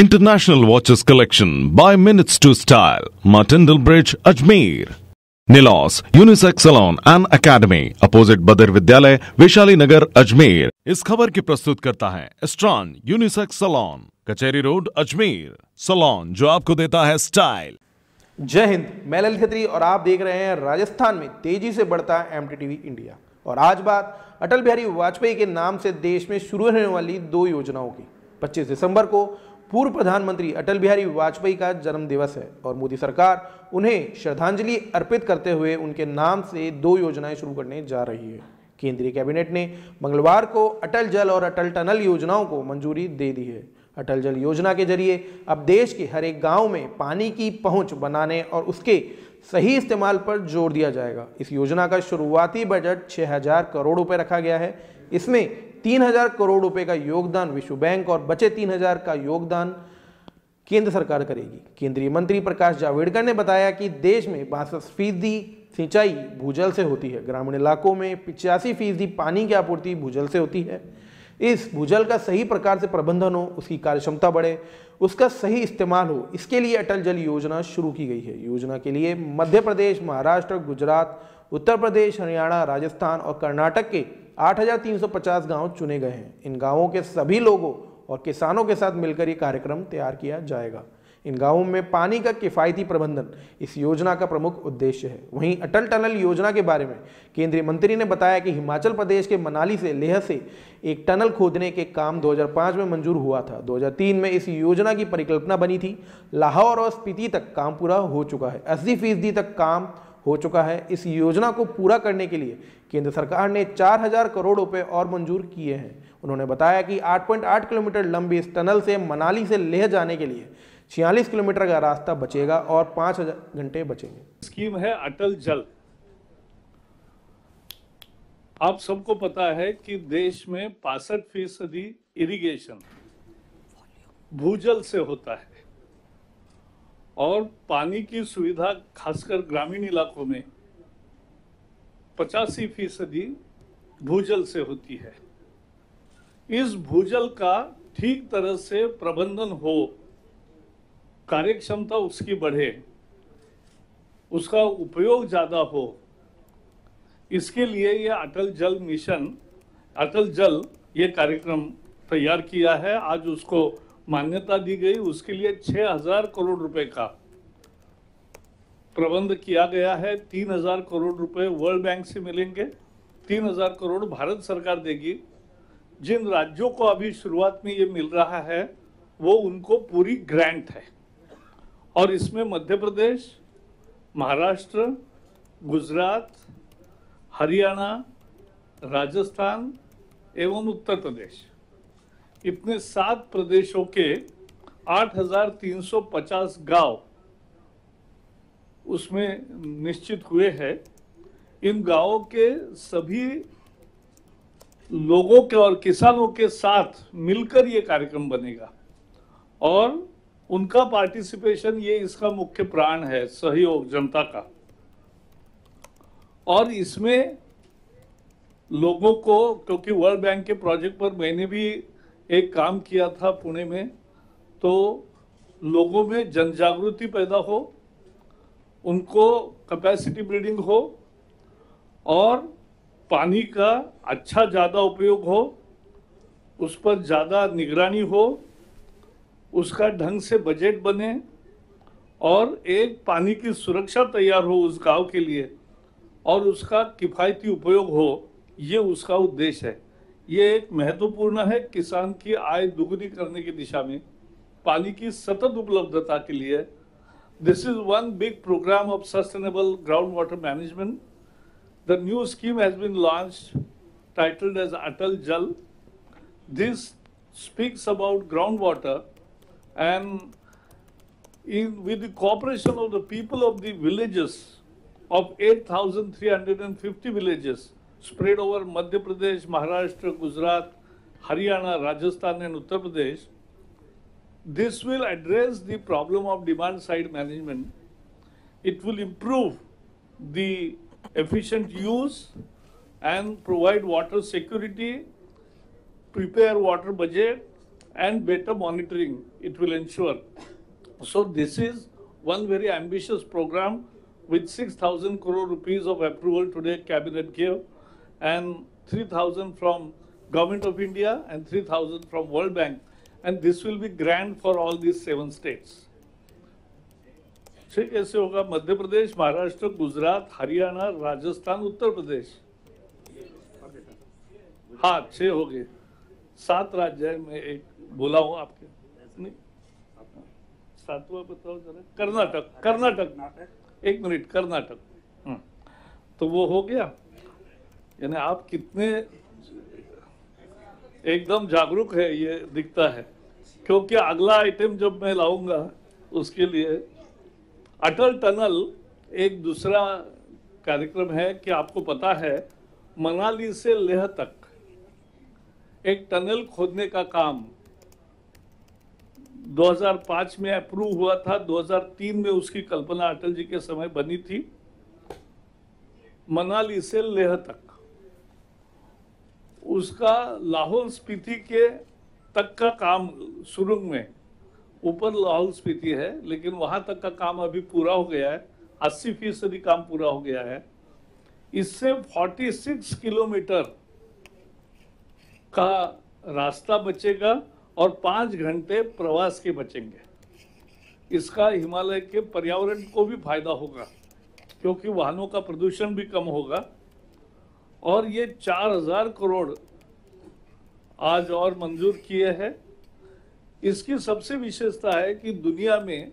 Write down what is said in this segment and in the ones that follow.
International watches collection by minutes to style. Martindale Bridge, Ajmer. Nilos unisex salon and academy opposite बदर विद्यालय वैशाली नगर अजमेर। इस खबर की प्रस्तुत करता है एस्ट्रॉन यूनिसेक्स सलोन कचहरी रोड अजमेर। सलोन जो आपको देता है स्टाइल। जय हिंद, मैं ललित खत्री और आप देख रहे हैं राजस्थान में तेजी से बढ़ता है MTTV इंडिया। और आज बात अटल बिहारी वाजपेयी के नाम से देश में शुरू होने वाली दो योजनाओं की। 25 दिसंबर को पूर्व प्रधानमंत्री अटल बिहारी वाजपेयी का जन्म दिवस है और मोदी सरकार उन्हें श्रद्धांजलि अर्पित करते हुए उनके नाम से दो योजनाएं शुरू करने जा रही है। केंद्रीय कैबिनेट ने मंगलवार को अटल जल और अटल टनल योजनाओं को मंजूरी दे दी है। अटल जल योजना के जरिए अब देश के हर एक गाँव में पानी की पहुँच बनाने और उसके सही इस्तेमाल पर जोर दिया जाएगा। इस योजना का शुरुआती बजट 6,000 करोड़ रुपये रखा गया है। इसमें 3,000 करोड़ रुपए का योगदान विश्व बैंक और बचे 3,000 का योगदान केंद्र सरकार करेगी। केंद्रीय मंत्री प्रकाश जावड़ेकर ने बताया कि देश में 62% सिंचाई भूजल से होती है। ग्रामीण इलाकों में 85% पानी की आपूर्ति भूजल से होती है। इस भूजल का सही प्रकार से प्रबंधन हो, उसकी कार्यक्षमता बढ़े, उसका सही इस्तेमाल हो, इसके लिए अटल जल योजना शुरू की गई है। योजना के लिए मध्य प्रदेश, महाराष्ट्र, गुजरात, उत्तर प्रदेश, हरियाणा, राजस्थान और कर्नाटक के 8,350 गाँव चुने गए हैं। इन गाँवों के सभी लोगों और किसानों के साथ मिलकर ये कार्यक्रम तैयार किया जाएगा। इन गाँवों में पानी का किफ़ायती प्रबंधन इस योजना का प्रमुख उद्देश्य है। वहीं अटल टनल योजना के बारे में केंद्रीय मंत्री ने बताया कि हिमाचल प्रदेश के मनाली से लेह से एक टनल खोदने के काम 2005 में मंजूर हुआ था। 2003 में इस योजना की परिकल्पना बनी थी। लाहौल और स्पीति तक काम पूरा हो चुका है। 80% तक काम हो चुका है। इस योजना को पूरा करने के लिए केंद्र सरकार ने 4,000 करोड़ रुपए और मंजूर किए हैं। उन्होंने बताया कि 8.8 किलोमीटर लंबी इस टनल से मनाली से लेह जाने के लिए 46 किलोमीटर का रास्ता बचेगा और 5,000 घंटे बचेंगे। स्कीम है अटल जल। आप सबको पता है कि देश में 65% इरिगेशन भूजल से होता है और पानी की सुविधा खासकर ग्रामीण इलाकों में 85% भूजल से होती है। इस भूजल का ठीक तरह से प्रबंधन हो, कार्यक्षमता उसकी बढ़े, उसका उपयोग ज़्यादा हो, इसके लिए ये अटल जल मिशन, अटल जल ये कार्यक्रम तैयार किया है। आज उसको मान्यता दी गई। उसके लिए 6,000 करोड़ रुपए का प्रबंध किया गया है। 3,000 करोड़ रुपए वर्ल्ड बैंक से मिलेंगे, 3,000 करोड़ भारत सरकार देगी। जिन राज्यों को अभी शुरुआत में ये मिल रहा है वो उनको पूरी ग्रांट है और इसमें मध्य प्रदेश, महाराष्ट्र, गुजरात, हरियाणा, राजस्थान एवं उत्तर प्रदेश, इतने 7 प्रदेशों के 8,350 गांव उसमें निश्चित हुए हैं। इन गांवों के सभी लोगों के और किसानों के साथ मिलकर ये कार्यक्रम बनेगा और उनका पार्टिसिपेशन ये इसका मुख्य प्राण है, सहयोग जनता का। और इसमें लोगों को, क्योंकि वर्ल्ड बैंक के प्रोजेक्ट पर मैंने भी एक काम किया था पुणे में, तो लोगों में जन जागृति पैदा हो, उनको कैपेसिटी बिल्डिंग हो और पानी का अच्छा ज़्यादा उपयोग हो, उस पर ज़्यादा निगरानी हो, उसका ढंग से बजट बने और एक पानी की सुरक्षा तैयार हो उस गांव के लिए और उसका किफ़ायती उपयोग हो, ये उसका उद्देश्य है। ये एक महत्वपूर्ण है किसान की आय दुगनी करने की दिशा में, पानी की सतत उपलब्धता के लिए। This is one big programme of sustainable ground water management. The new scheme has been launched, titled as Atal Jal. This speaks about ground water and with the cooperation of the people of the villages of 8,350 villages spread over Madhya Pradesh, Maharashtra, Gujarat, Haryana, Rajasthan and Uttar Pradesh. This will address the problem of demand side management. It will improve the efficient use and provide water security, prepare water budget and better monitoring it will ensure. So this is one very ambitious program with 6,000 crore rupees of approval today cabinet gave, and 3,000 from Government of India and 3,000 from World Bank, and this will be grand for all these 7 states. ठीक ऐसे होगा मध्य प्रदेश, महाराष्ट्र, गुजरात, हरियाणा, राजस्थान, उत्तर प्रदेश, हाँ 6 हो गए, 7 राज्य में एक बोला हूँ आपके, नहीं 7वां बताओ जरा, कर्नाटक, एक मिनट, कर्नाटक, तो वो हो गया। यानी आप कितने एकदम जागरूक है ये दिखता है, क्योंकि अगला आइटम जब मैं लाऊंगा उसके लिए अटल टनल एक दूसरा कार्यक्रम है कि आपको पता है मनाली से लेह तक एक टनल खोदने का काम 2005 में अप्रूव हुआ था, 2003 में उसकी कल्पना अटल जी के समय बनी थी, मनाली से लेह तक। उसका लाहौल स्पीति के तक का काम सुरुंग में, ऊपर लाहौल स्पीति है लेकिन वहाँ तक का काम अभी पूरा हो गया है, 80% काम पूरा हो गया है। इससे 46 किलोमीटर का रास्ता बचेगा और 5 घंटे प्रवास के बचेंगे। इसका हिमालय के पर्यावरण को भी फायदा होगा क्योंकि वाहनों का प्रदूषण भी कम होगा, और ये 4,000 करोड़ आज और मंजूर किए हैं। इसकी सबसे विशेषता है कि दुनिया में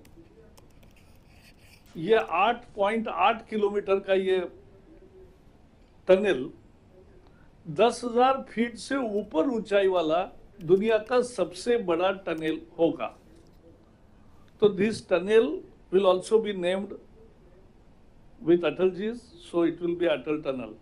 ये 8.8 किलोमीटर का ये टनल 10,000 फीट से ऊपर ऊंचाई वाला दुनिया का सबसे बड़ा टनल होगा। तो this tunnel will also be named with Atalji's, so it will be Atal Tunnel.